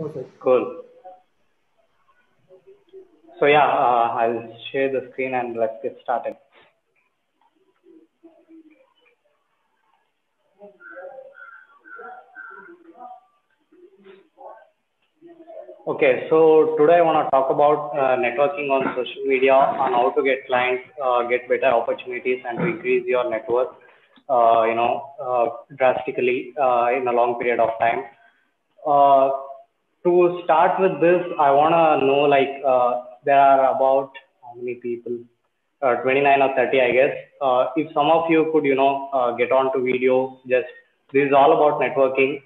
Perfect. Cool. So yeah, I'll share the screen and let's get started. Okay, so today I want to talk about networking on social media, on how to get clients, get better opportunities, and to increase your net worth, drastically in a long period of time. To start with this, I want to know, like, there are about how many people, 29 or 30, I guess. If some of you could, get onto video, just this is all about networking.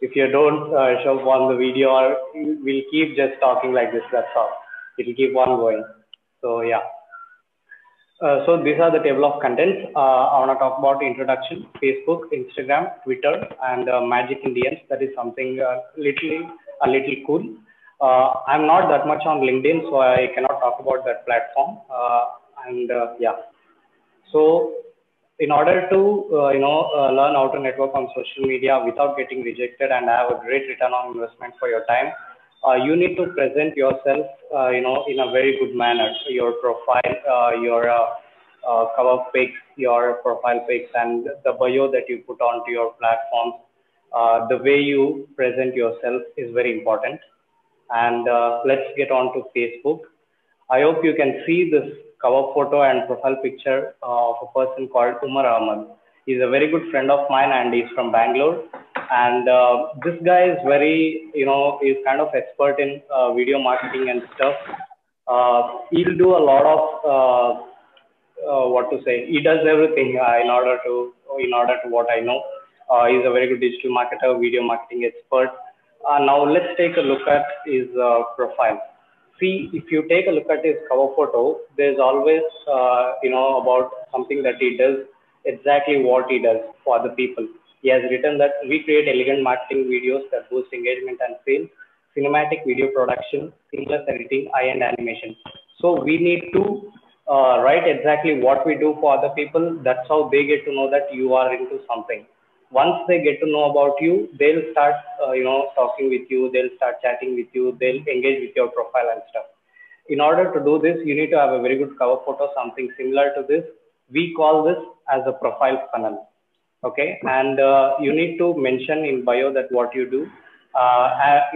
If you don't show on the video, or we'll keep just talking like this. That's all. It'll keep on going. So yeah. So these are the table of contents. I want to talk about introduction, Facebook, Instagram, Twitter, and Magic in DMs. That is something a little cool. I'm not that much on LinkedIn, so I cannot talk about that platform. So in order to learn how to network on social media without getting rejected and have a great return on investment for your time, you need to present yourself, in a very good manner. So your profile, your cover pics, your profile pics, and the bio that you put onto your platforms. The way you present yourself is very important. And let's get on to Facebook. I hope you can see this cover photo and profile picture of a person called Umar Ahmad. He's a very good friend of mine, and he's from Bangalore. And this guy is very, he's kind of expert in video marketing and stuff. He'll do a lot of, he does everything in order to what I know. He's a very good digital marketer, video marketing expert. Now let's take a look at his profile. See, if you take a look at his cover photo, there's always, about something that he does, exactly what he does for the people. He has written that we create elegant marketing videos that boost engagement and sales, cinematic video production, seamless editing, high-end animation. So we need to write exactly what we do for other people. That's how they get to know that you are into something. Once they get to know about you, they'll start, talking with you. They'll start chatting with you. They'll engage with your profile and stuff. In order to do this, you need to have a very good cover photo, something similar to this. We call this as a profile funnel. Okay. And you need to mention in bio that what you do.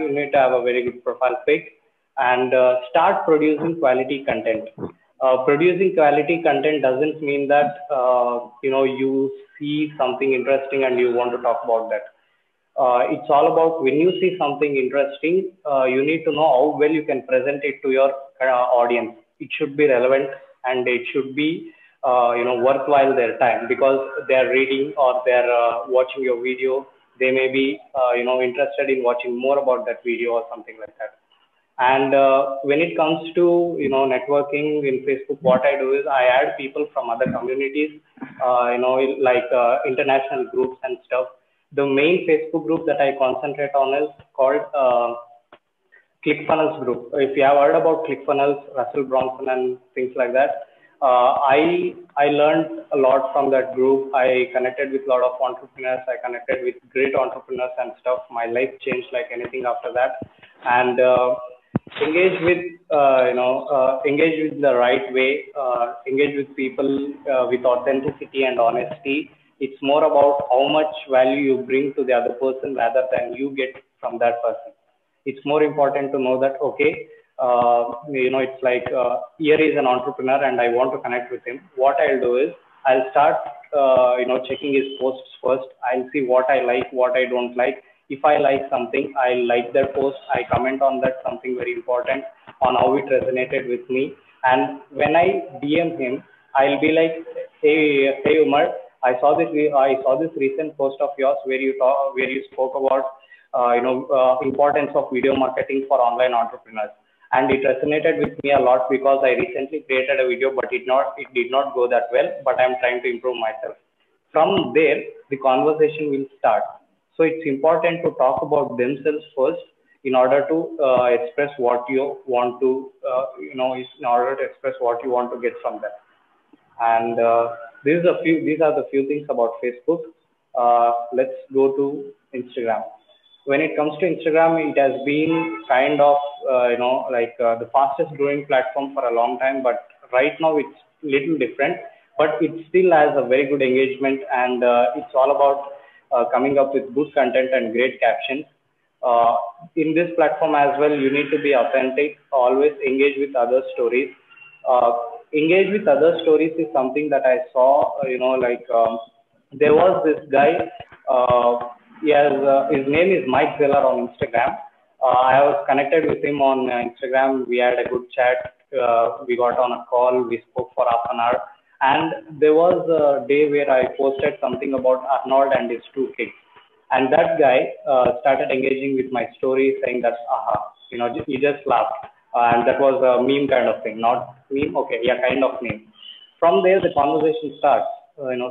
You need to have a very good profile pic and start producing quality content. Producing quality content doesn't mean that, you see something interesting and you want to talk about that. It's all about when you see something interesting, you need to know how well you can present it to your audience. It should be relevant and it should be, worthwhile their time, because they are reading or they are watching your video. They may be, interested in watching more about that video or something like that. And when it comes to, networking in Facebook, what I do is I add people from other communities, international groups and stuff. The main Facebook group that I concentrate on is called ClickFunnels group. If you have heard about ClickFunnels, Russell Brunson and things like that, I learned a lot from that group. I connected with a lot of entrepreneurs. I connected with great entrepreneurs and stuff. My life changed like anything after that. And engage with the right way, engage with people with authenticity and honesty. It's more about how much value you bring to the other person rather than you get from that person. It's more important to know that, okay, it's like, here is an entrepreneur and I want to connect with him. What I'll do is I'll start, checking his posts first. I'll see what I like, what I don't like. If I like something, I like their post, I comment on that, something very important on how it resonated with me. And when I DM him, I'll be like, hey Umar, I saw this recent post of yours where you spoke about, importance of video marketing for online entrepreneurs. And it resonated with me a lot because I recently created a video, but it did not go that well, but I'm trying to improve myself. From there, the conversation will start. So it's important to talk about themselves first in order to express what you want to, get from them. And these are the few things about Facebook. Let's go to Instagram. when it comes to Instagram, it has been kind of, the fastest growing platform for a long time, but right now it's little different, but it still has a very good engagement, and it's all about coming up with good content and great captions. In this platform as well, you need to be authentic, always engage with other stories. Engage with other stories is something that I saw, there was this guy, his name is Mike Zeller on Instagram. I was connected with him on Instagram. We had a good chat. We got on a call. We spoke for half an hour. And there was a day where I posted something about Arnold and his two kids. And that guy started engaging with my story, saying that, aha, he just laughed. And that was a meme kind of thing. Not meme, okay, yeah, kind of meme. From there, the conversation starts,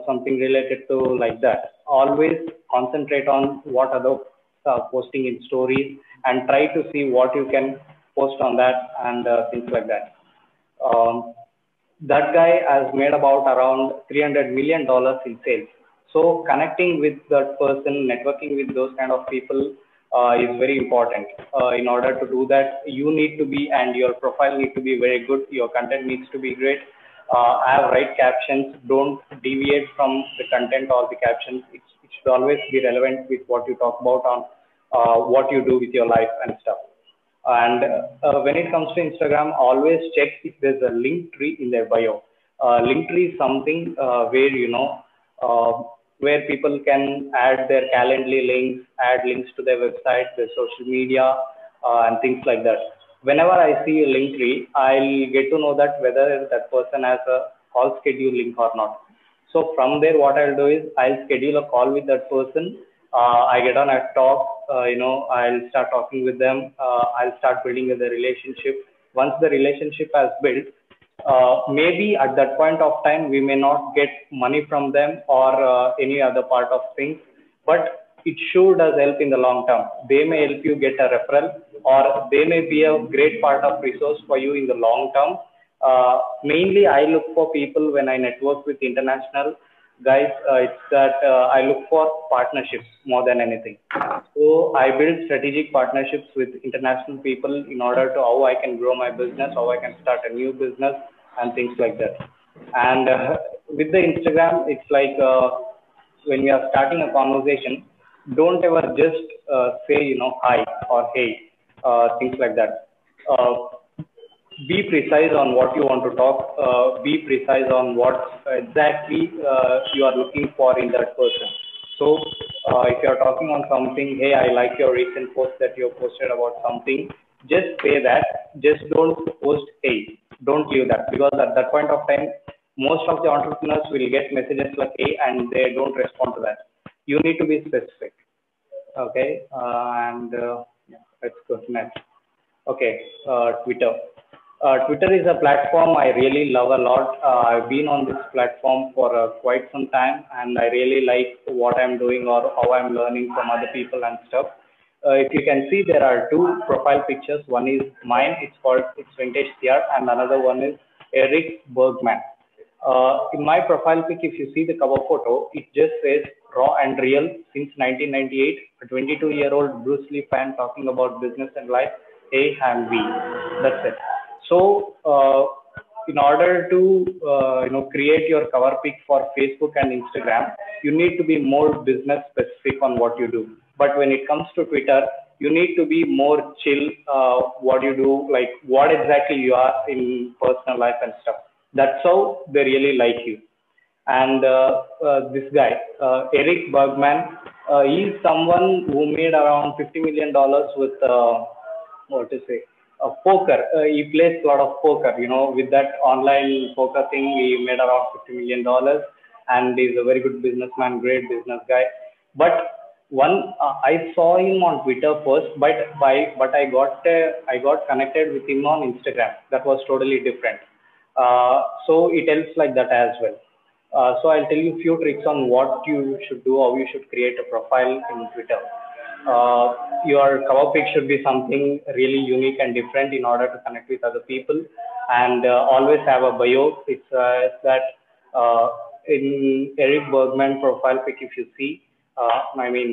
something related to like that. Always concentrate on what other are posting in stories and try to see what you can post on that and things like that. That guy has made about around $300 million in sales. So connecting with that person, networking with those kind of people is very important. In order to do that, you need to be, and your profile needs to be very good. Your content needs to be great. Have right captions. Don't deviate from the content or the captions. It should always be relevant with what you talk about on what you do with your life and stuff. And when it comes to Instagram, always check if there's a link tree in their bio. Link tree is something where people can add their Calendly links, add links to their website, their social media, and things like that. Whenever I see a link tree, I'll get to know that whether that person has a call schedule link or not. So from there, what I'll do is I'll schedule a call with that person. I get on a talk, I'll start talking with them. I'll start building the relationship. Once the relationship has built, maybe at that point of time, we may not get money from them or any other part of things, but it sure does help in the long term. They may help you get a referral, or they may be a great part of resource for you in the long term. Mainly, I look for people when I network with international guys, it's that I look for partnerships more than anything. So I build strategic partnerships with international people in order to how I can grow my business, how I can start a new business and things like that. And with the Instagram, it's like when you are starting a conversation, don't ever just say, hi or hey, things like that. Be precise on what you want to talk, be precise on what exactly you are looking for in that person. So if you're talking on something, hey, I like your recent post that you posted about something, just say that, just don't post hey, don't leave that, because at that point of time, most of the entrepreneurs will get messages like hey and they don't respond to that. You need to be specific. Okay, yeah, let's go to next. Okay, Twitter. Twitter is a platform I really love a lot. I've been on this platform for quite some time, and I really like what I'm doing or how I'm learning from other people and stuff. If you can see, there are two profile pictures. One is mine, it's VintageCR, and another one is Eric Bergman. In my profile pic, if you see the cover photo, it just says raw and real since 1998, a 22-year-old Bruce Lee fan talking about business and life, A and B. That's it. So in order to create your cover pic for Facebook and Instagram, you need to be more business specific on what you do. But when it comes to Twitter, you need to be more chill what you do, like what exactly you are in personal life and stuff. That's how they really like you. And this guy, Eric Bergman, he's someone who made around $50 million with, poker. He plays a lot of poker, with that online poker thing, he made around $50 million and he's a very good businessman, great business guy. But I saw him on Twitter first, but I got connected with him on Instagram. That was totally different. So it helps like that as well. So I'll tell you a few tricks on what you should do, how you should create a profile in Twitter. Your cover pic should be something really unique and different in order to connect with other people, and always have a bio. It's that in Eric Bergman profile pic, if you see,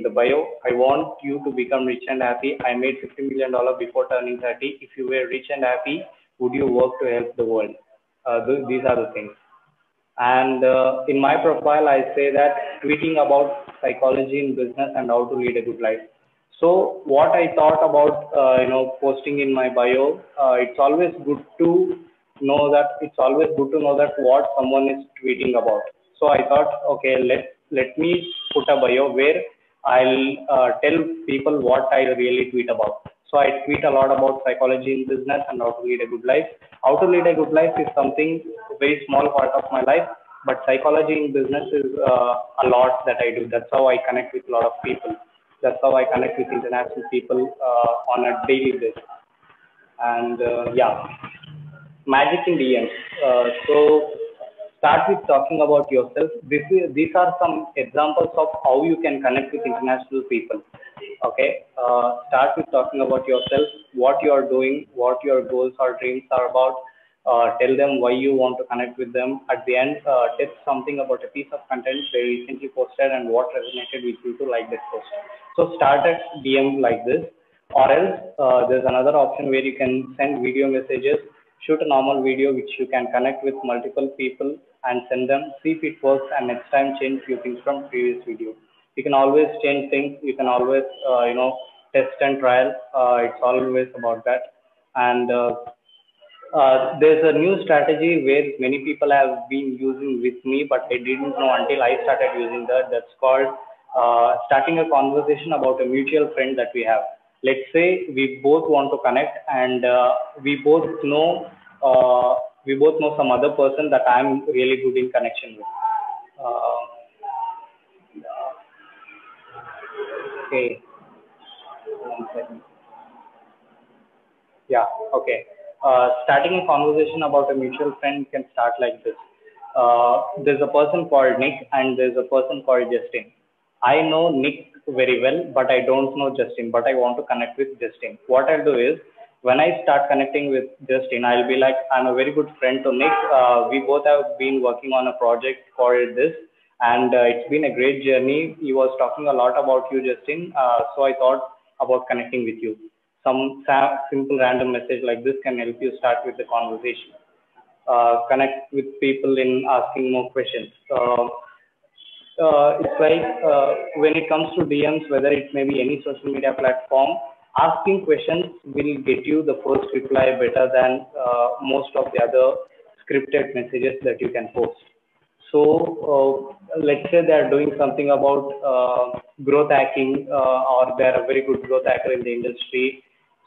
the bio, I want you to become rich and happy. I made $50 million before turning 30. If you were rich and happy, would you work to help the world? These are the things. And in my profile, I say that tweeting about psychology in business and how to lead a good life. So what I thought about, posting in my bio, it's always good to know that what someone is tweeting about. So I thought, okay, let me put a bio where I'll tell people what I really tweet about. So I tweet a lot about psychology in business and how to lead a good life. How to lead a good life is something very small part of my life, but psychology in business is a lot that I do. That's how I connect with a lot of people. That's how I connect with international people on a daily basis. And magic in DMs. So start with talking about yourself. These are some examples of how you can connect with international people. Okay, start with talking about yourself, what you are doing, what your goals or dreams are about. Tell them why you want to connect with them. At the end, tell something about a piece of content they recently posted and what resonated with you to like that post. So start at DM like this, or else there's another option where you can send video messages. Shoot a normal video which you can connect with multiple people and send them, see if it works, and next time change few things from previous video. You can always change things. You can always, test and trial. It's always about that. And there's a new strategy where many people have been using with me, but I didn't know until I started using that. That's called starting a conversation about a mutual friend that we have. Let's say we both want to connect, and we both know some other person that I'm really good in connection with. Okay. One second. Yeah. Okay. Starting a conversation about a mutual friend can start like this. There's a person called Nick, and there's a person called Justin. I know Nick very well, but I don't know Justin, but I want to connect with Justin. What I'll do is, when I start connecting with Justin, I'll be like, I'm a very good friend to Nick. We both have been working on a project called this, and it's been a great journey. He was talking a lot about you, Justin. So I thought about connecting with you. Some simple random message like this can help you start with the conversation. Connect with people in asking more questions. It's like when it comes to DMs, whether it may be any social media platform, asking questions will get you the first reply better than most of the other scripted messages that you can post. So let's say they are doing something about growth hacking, or they are a very good growth hacker in the industry.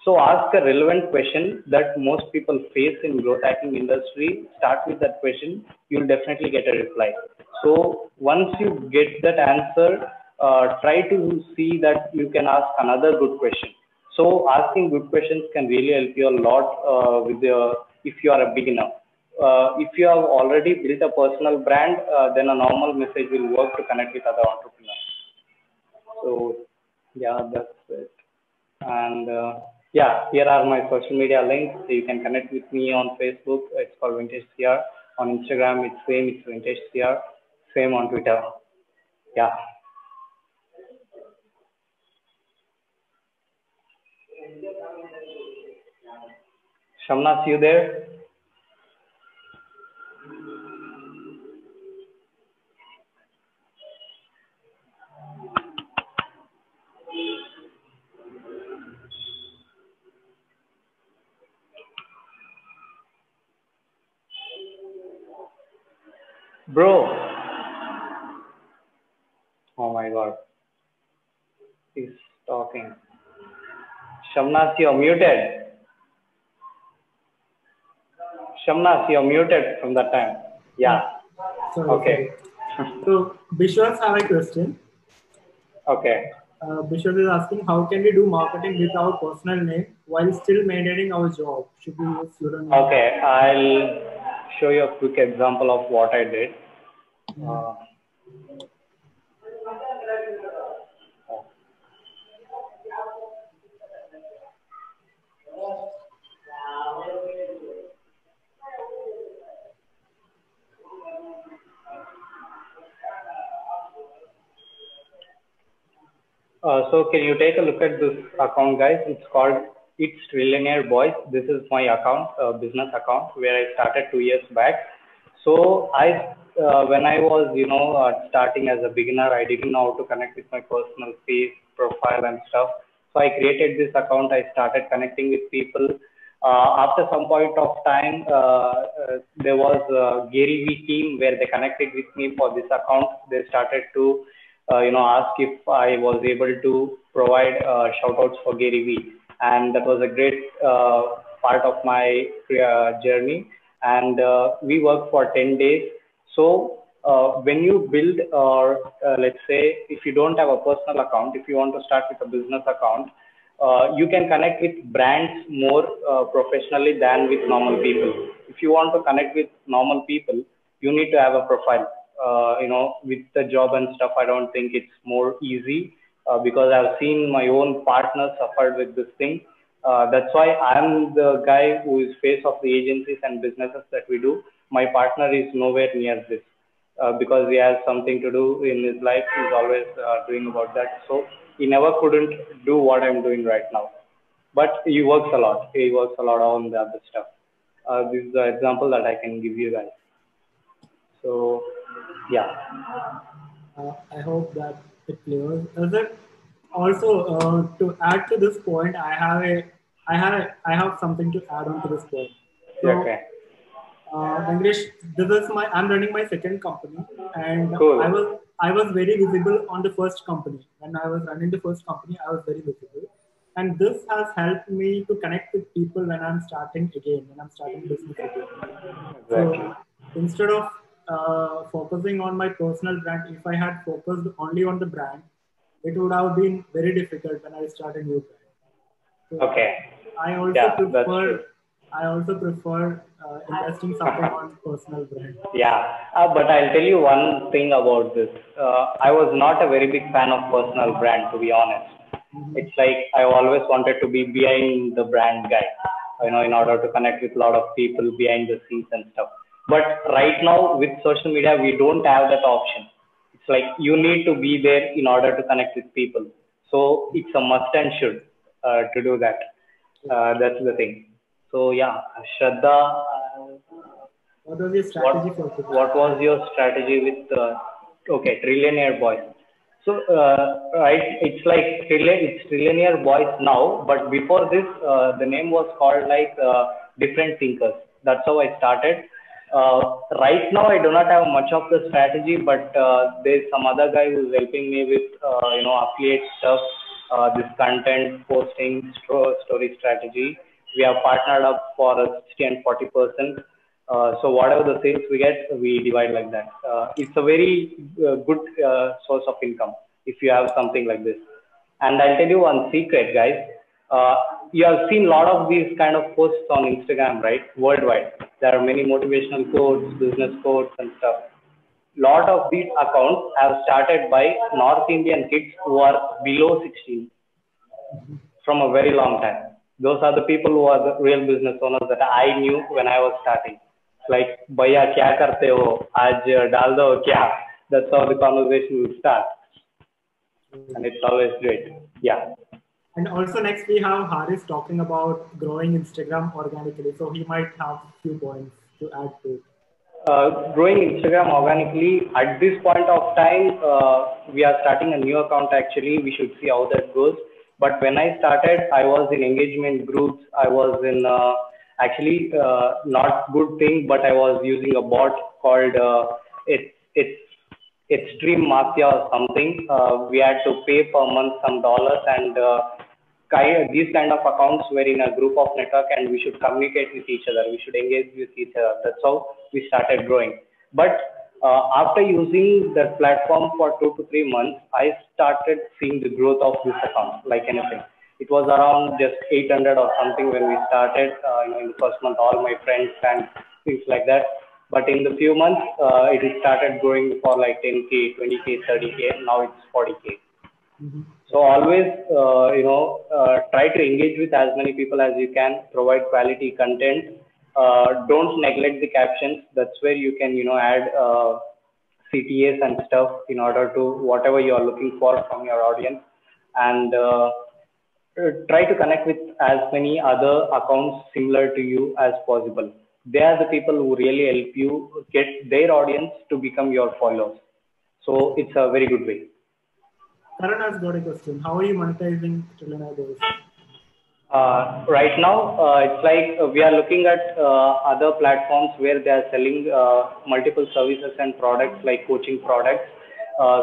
So ask a relevant question that most people face in growth hacking industry. Start with that question. You'll definitely get a reply. So once you get that answer, try to see that you can ask another good question. So asking good questions can really help you a lot if you are a beginner. If you have already built a personal brand, then a normal message will work to connect with other entrepreneurs. So yeah, that's it. And here are my social media links. So you can connect with me on Facebook. It's called VintageCR. On Instagram, it's same. It's VintageCR. Same on Twitter. Yeah. Shamna, see you there? Bro. Oh my God. He's talking. Shamnas, you're muted. Shamnas, you're muted from that time. Yeah. Sorry. Okay. So Bishwas have a question. Okay. Bishwas is asking, how can we do marketing with our personal name while still maintaining our job? Should we use your name? Okay, I'll show you a quick example of what I did. So can you take a look at this account, guys? It's called It's Trillionaire Boys. This is my account, business account, where I started 2 years back. So I, when I was, starting as a beginner, I didn't know how to connect with my personal page, profile and stuff. So I created this account. I started connecting with people. After some point of time, there was a Gary Vee team where they connected with me for this account. They started to, ask if I was able to provide shout outs for Gary Vee. And that was a great part of my journey. And we worked for 10 days. So when you build, or let's say, if you don't have a personal account, if you want to start with a business account, you can connect with brands more professionally than with normal people. If you want to connect with normal people, you need to have a profile. With the job and stuff, I don't think it's more easy because I've seen my own partner suffered with this thing. That's why I'm the guy who is face of the agencies and businesses that we do. My partner is nowhere near this because he has something to do in his life. He's always doing about that. So he never couldn't do what I'm doing right now, but he works a lot. He works a lot on the other stuff. This is the example that I can give you guys. So, yeah. I hope that it clears. Also, to add to this point, I have something to add on to this point. So, okay. Venkatesh, this is my. I'm running my second company, and cool. I was very visible on the first company. When I was running the first company, I was very visible. And this has helped me to connect with people when I'm starting again, when I'm starting business again. Exactly. So instead of focusing on my personal brand, if I had focused only on the brand, it would have been very difficult when I start a new brand. So okay. I also prefer investing something on personal brand. Yeah, but I'll tell you one thing about this. I was not a very big fan of personal brand, to be honest. Mm-hmm. It's like I always wanted to be behind the brand guy, in order to connect with a lot of people behind the scenes and stuff. But right now with social media, we don't have that option. It's like you need to be there in order to connect with people. So it's a must and should to do that. That's the thing. So yeah, Shraddha, what was your strategy with okay, Trillionaire Boys? So right, it's like it's Trillionaire Boys now, but before this, the name was called like Different Thinkers. That's how I started. Right now, I do not have much of the strategy, but there's some other guy who's helping me with affiliate stuff, this content posting, story strategy. We have partnered up for 60 and 40%. So whatever the sales we get, we divide like that. It's a very good source of income if you have something like this. And I'll tell you one secret, guys. You have seen a lot of these kind of posts on Instagram, right? Worldwide. There are many motivational quotes, business quotes and stuff. Lot of these accounts have started by North Indian kids who are below 16 from a very long time. Those are the people who are the real business owners that I knew when I was starting. Like, bhaiya kya karte ho, aaj dal do kya? That's how the conversation will start. And it's always great. Yeah. And also next we have Haris talking about growing Instagram organically. So he might have few points to add to it. Growing Instagram organically, at this point of time, we are starting a new account actually. We should see how that goes. But when I started, I was in engagement groups. I was in actually not good thing, but I was using a bot called it's Dream Mafia or something. We had to pay per month some dollars, and these kind of accounts were in a group of network, and we should communicate with each other. We should engage with each other. That's how we started growing. But after using that platform for 2 to 3 months, I started seeing the growth of this account like anything. It was around just 800 or something when we started. In the first month, all my friends and things like that. But in the few months, it started growing for like 10K, 20K, 30K. Now it's 40K. Mm-hmm. So always, try to engage with as many people as you can. Provide quality content. Don't neglect the captions. That's where you can, add CTAs and stuff in order to whatever you are looking for from your audience. and try to connect with as many other accounts similar to you as possible. They are the people who really help you get their audience to become your followers. So it's a very good way. Karan has got a question. How are you monetizing trillionaire boys? Right now, it's like we are looking at other platforms where they are selling multiple services and products like coaching products.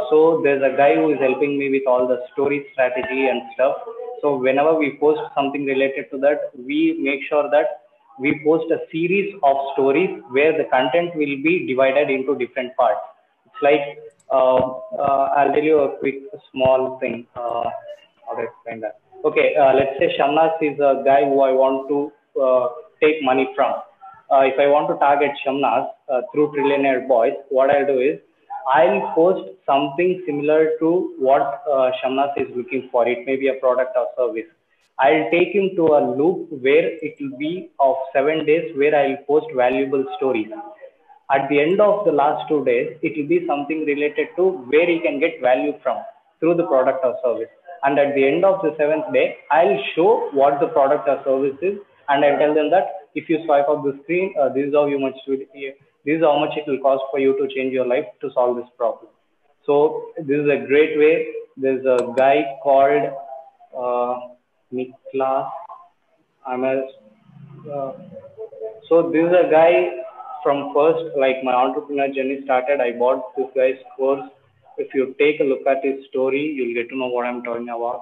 So there's a guy who is helping me with all the story strategy and stuff. So whenever we post something related to that, we make sure that we post a series of stories where the content will be divided into different parts. It's like, I'll tell you a quick small thing. How to explain that? Okay, let's say Shamnas is a guy who I want to take money from. If I want to target Shamnas through Trillionaire Boys, what I'll do is I'll post something similar to what Shamnas is looking for. It may be a product or service. I'll take him to a loop where it will be of 7 days where I'll post valuable stories. At the end of the last 2 days, it will be something related to where he can get value from through the product or service. And at the end of the 7th day, I'll show what the product or service is, and I'll tell them that if you swipe up the screen, this is how much it will cost for you to change your life to solve this problem. So this is a great way. There's a guy called Niklas Amir. So this is a guy from first, like my entrepreneur journey started. I bought this guy's course. If you take a look at his story, you'll get to know what I'm talking about.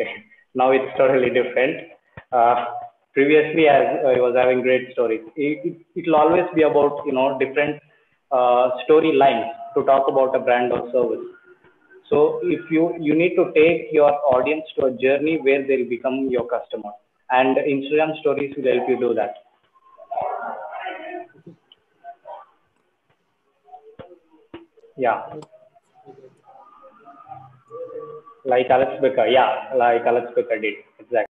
Okay. Now it's totally different. Previously, I was having great stories. It'll always be about, you know, different storylines to talk about a brand or service. So if you need to take your audience to a journey where they'll become your customer, and Instagram stories will help you do that. Yeah. Like Alex Becker did, exactly.